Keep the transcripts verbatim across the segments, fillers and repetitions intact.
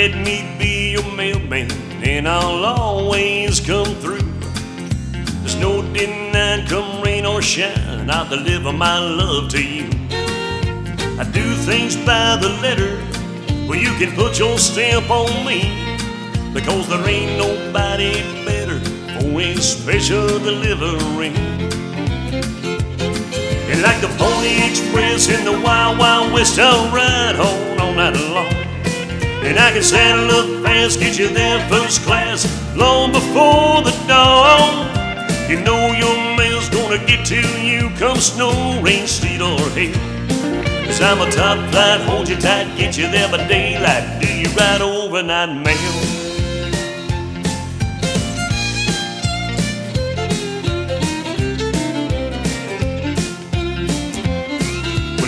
let me be your mailman, and I'll always come through. There's no denying, come rain or shine, I'll deliver my love to you. I do things by the letter, well, you can put your stamp on me, because there ain't nobody better for a special delivery. And like the Pony Express in the Wild Wild West, I'll ride home all night long. And I can saddle up fast, get you there first class, long before the dawn. You know your mail's gonna get to you, come snow, rain, sleet, or hail. 'Cause I'm a top flight, hold you tight, get you there by daylight, do you ride overnight mail?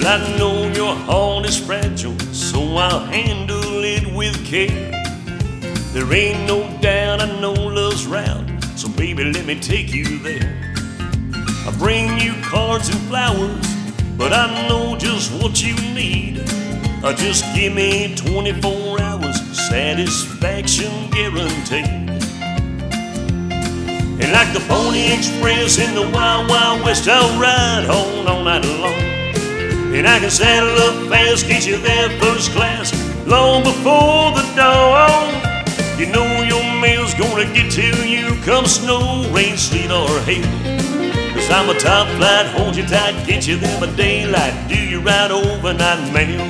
I know your heart is fragile, so I'll handle it with care. There ain't no doubt I know love's round, so baby, let me take you there. I bring you cards and flowers, but I know just what you need. Just give me twenty-four hours, satisfaction guaranteed. And like the Pony Express in the Wild Wild West, I'll ride on all night long. And I can saddle up fast, get you there first class, long before the dawn. You know your mail's gonna get to you, come snow, rain, sleet, or hail. 'Cause I'm a top flight, hold you tight, get you there by daylight, do you ride overnight mail?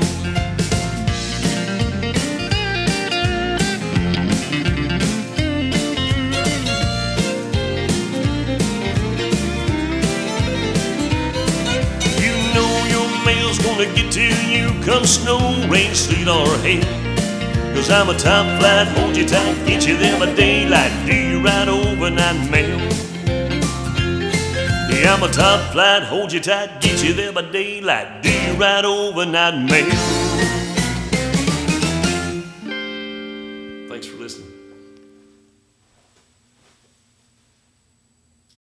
Gonna get to you, come snow, rain, sleet, or hail. 'Cause I'm a top flight, hold you tight, get you there by daylight, do you ride overnight mail? Yeah, I'm a top flight, hold you tight, get you there by daylight, do you ride overnight mail?